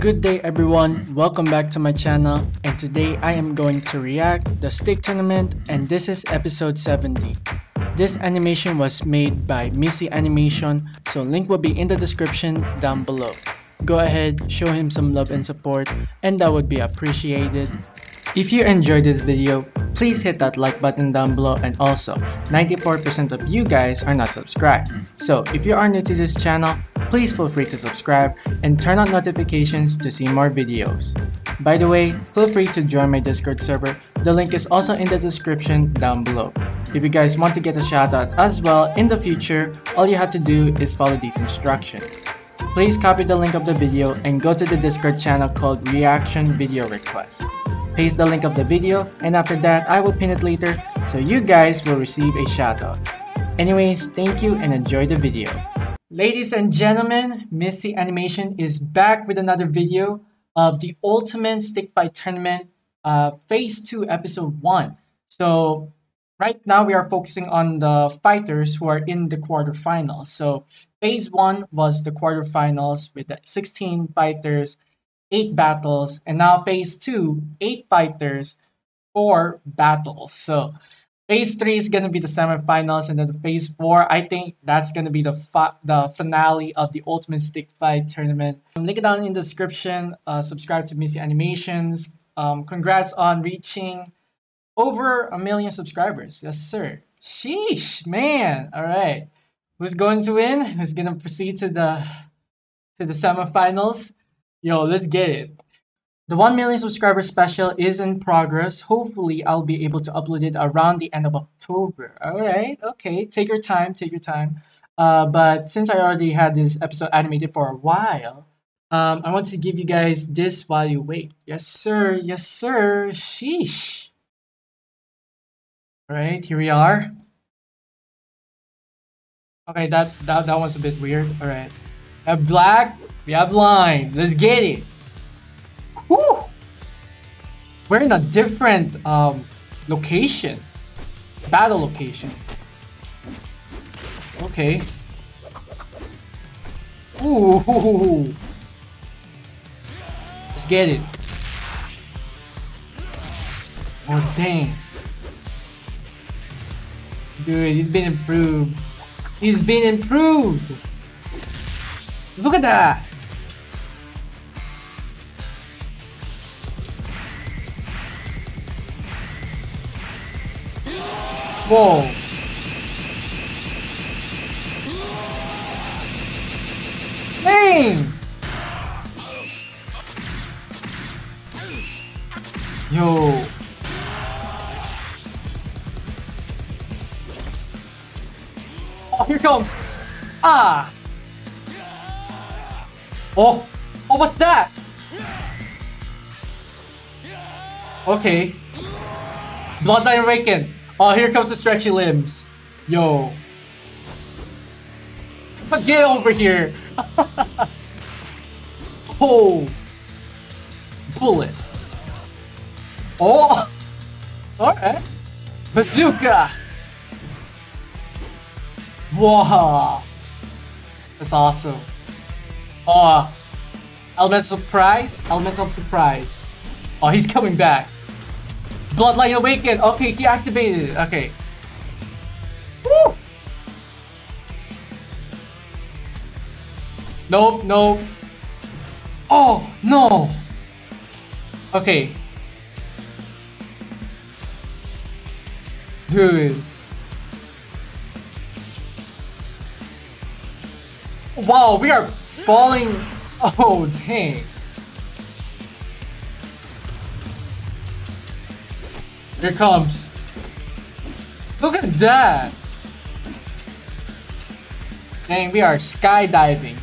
Good day everyone, welcome back to my channel, and today I am going to react the Stick Tournament, and this is episode 70. This animation was made by Mici Animation, so link will be in the description down below. Go ahead, show him some love and support, and that would be appreciated. If you enjoyed this video, please hit that like button down below, and also 94% of you guys are not subscribed. So if you are new to this channel, please feel free to subscribe and turn on notifications to see more videos. By the way, feel free to join my Discord server, the link is also in the description down below. If you guys want to get a shoutout as well in the future, all you have to do is follow these instructions. Please copy the link of the video and go to the Discord channel called Reaction Video Request. Paste the link of the video, and after that I will pin it later so you guys will receive a shoutout. Anyways, thank you and enjoy the video. Ladies and gentlemen, Mici Animation is back with another video of the Ultimate Stick Fight Tournament Phase 2 Episode 1. So right now we are focusing on the fighters who are in the quarterfinals. So Phase 1 was the quarterfinals with the 16 fighters, 8 battles, and now Phase 2, 8 fighters, 4 battles. So Phase 3 is going to be the semifinals, and then the Phase 4, I think that's going to be the finale of the Ultimate Stick Fight Tournament. Link it down in the description. Subscribe to Mici Animations. Congrats on reaching over 1 million subscribers. Yes, sir. Sheesh, man. All right. Who's going to win? Who's going to proceed to the semifinals? Yo, let's get it. The 1 million subscriber special is in progress. Hopefully, I'll be able to upload it around the end of October. Alright, okay. Take your time, take your time. But since I already had this episode animated for a while, I want to give you guys this while you wait. Yes, sir. Yes, sir. Sheesh. Alright, here we are. Okay, that one's a bit weird. Alright. We have Black. We have Lime. Let's get it. Woo! We're in a different location. Battle location. Okay. Ooh. Let's get it. Oh dang. Dude, he's been improved. He's been improved. Look at that. Whoa. Dang. Yo. Oh, here comes. Ah. Oh. Oh, what's that? Okay. Bloodline Awakened. Oh, here comes the stretchy limbs. Yo. Get over here. Oh. Bullet. Oh. Alright. Bazooka. Wow. That's awesome. Oh. Elemental Surprise. Elemental Surprise. Oh, he's coming back. Bloodline Awakened! Okay, he activated it. Okay. Woo! Nope, nope. Oh, no! Okay. Dude. Wow, we are falling. Oh, dang. Here it comes. Look at that. Dang, we are skydiving.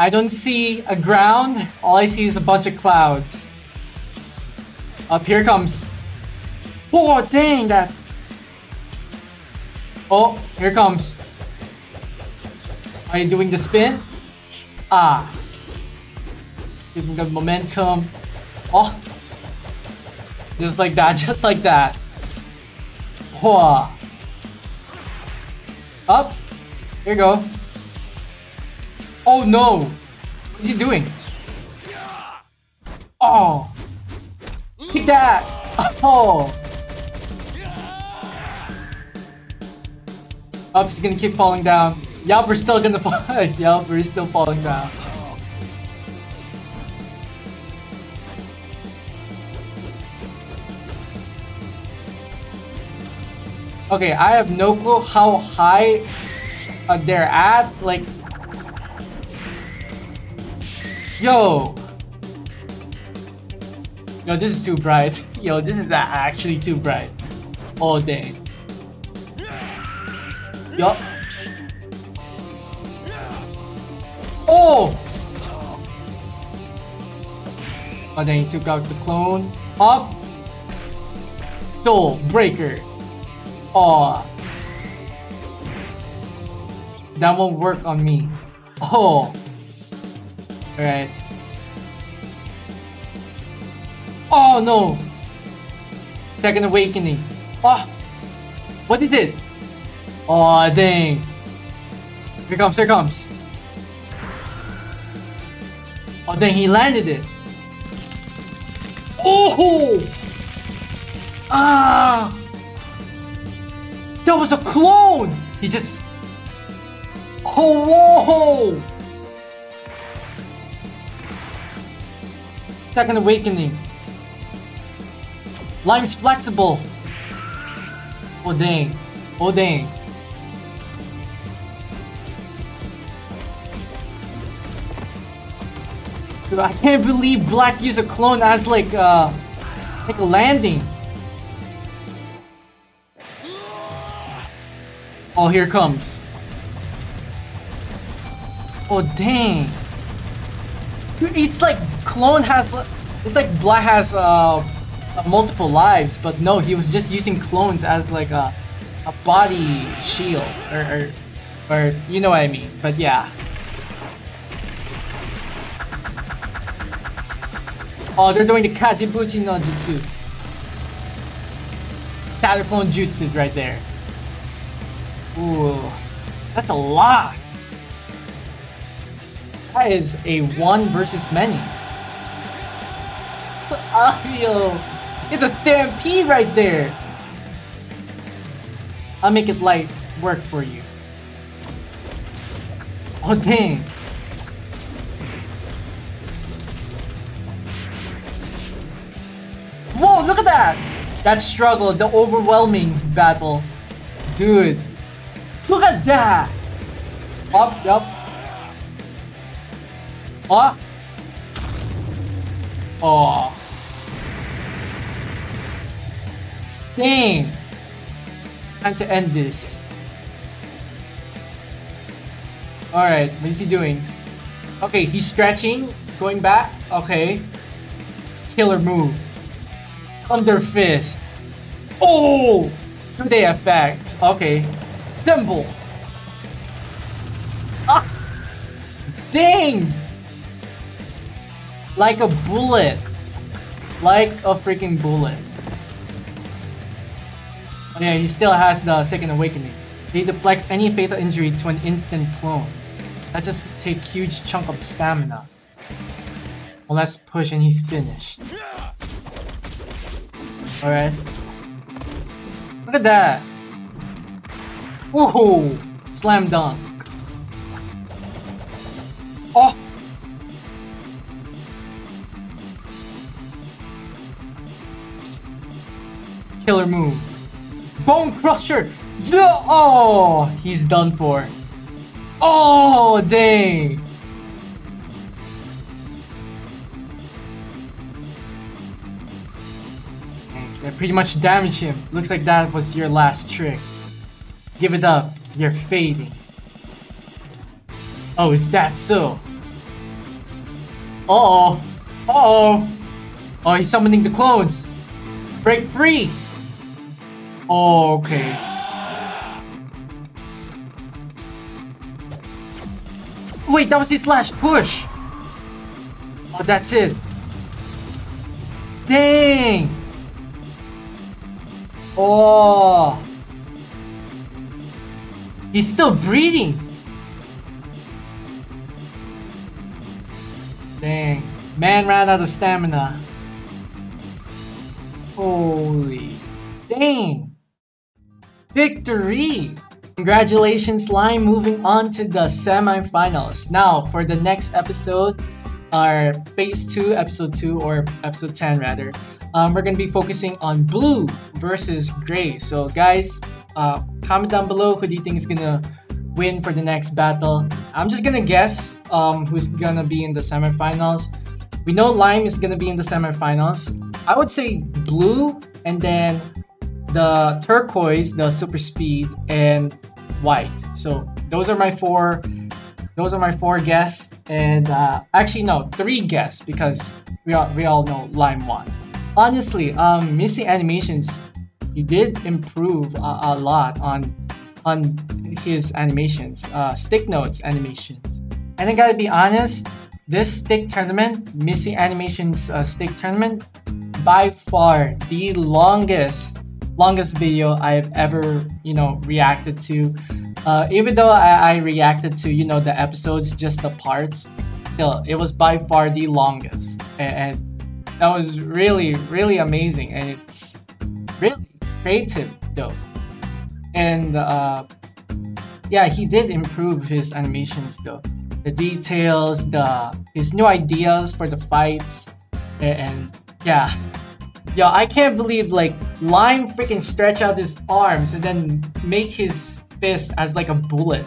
I don't see a ground. All I see is a bunch of clouds. Up here comes. Oh, dang that. Oh, here comes. Are you doing the spin? Ah. Using the momentum. Oh! Just like that, just like that. Whoa. Up. There you go. Oh no! What's he doing? Oh! Kick that! Oh! Up, he's gonna keep falling down. Yup, we're still gonna fall. Yup, we're still falling down. Okay, I have no clue how high they're at. Like, yo, this is too bright. Yo, this is actually too bright. Oh dang. Yup. Oh. Oh dang, he took out the clone. Up. Soul Breaker. Oh, that won't work on me. Oh, all right. Oh no, second awakening. Oh, what is it? Oh dang! Here comes! Here comes! Oh dang! He landed it. Oh! Ah! That was a clone! He just... Oh, whoa! Second awakening. Lime's flexible. Oh dang. Oh dang. Dude, I can't believe Black used a clone as like a landing. Oh, here comes. Oh, dang. Dude, it's like clone has... It's like Black has multiple lives, but no, he was just using clones as like a body shield. Or you know what I mean, but yeah. Oh, they're doing the Kajibuchi no Jutsu. Shadow Clone Jutsu right there. Ooh, that's a lot. That is a 1 versus many. Oh, yo, it's a stampede right there. I'll make it light work for you. Oh dang. Whoa, look at that. That struggle, the overwhelming battle. Dude. Look at that! Up, up. Up. Oh. Dang. Time to end this. Alright, what is he doing? Okay, he's stretching. Going back. Okay. Killer move. Thunder fist. Oh! 2-day effect. Okay. Symbol. Ah, dang! Like a bullet, like a freaking bullet. Oh yeah, he still has the second awakening. They deflects any fatal injury to an instant clone. That just takes huge chunk of stamina. Well, let's push and he's finished. All right. Look at that. Woohoo! Slam dunk. Oh! Killer move. Bone crusher! Yeah! Oh! He's done for. Oh, dang! I pretty much damaged him. Looks like that was your last trick. Give it up, you're fading. Oh, is that so? Uh-oh. Uh-oh. Oh, he's summoning the clones. Break free. Oh, okay. Wait, that was his last push. Oh, that's it. Dang. Oh. He's still breathing! Dang. Man ran out of stamina. Holy... dang! Victory! Congratulations, Lime, moving on to the semi-finals. Now, for the next episode, our Phase 2, Episode 2, or Episode 10 rather, we're going to be focusing on blue versus gray. So guys, comment down below who do you think is going to win for the next battle. I'm just going to guess who's going to be in the semifinals. We know Lime is going to be in the semifinals. I would say blue, and then the turquoise, the super speed, and white. So those are my four guests, and actually no, three guests, because we all know Lime won. Honestly, Mici Animations, he did improve a lot on his animations, Sticknodes animations. And I gotta be honest, this stick tournament, Mici Animations stick tournament, by far the longest video I've ever, you know, reacted to. Even though I reacted to, you know, the episodes, just the parts, still, it was by far the longest, and that was really, really amazing, and it's really creative, though. And yeah, he did improve his animations, though. The details, his new ideas for the fights, and yeah. Yo, I can't believe, like, Lime freaking stretch out his arms and then make his fist as like a bullet,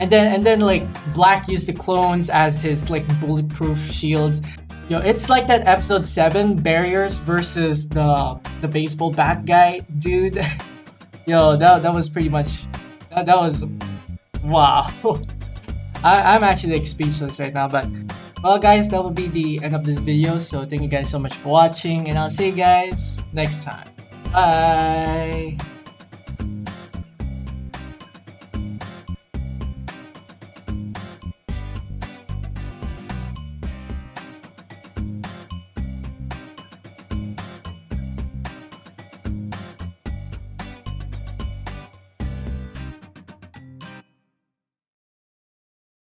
and then like Black used the clones as his like bulletproof shields. Yo, it's like that episode 7 barriers versus the baseball bat guy dude. Yo, that was pretty much that was wow. I'm actually like speechless right now. But well guys, that will be the end of this video, so thank you guys so much for watching, and I'll see you guys next time. Bye.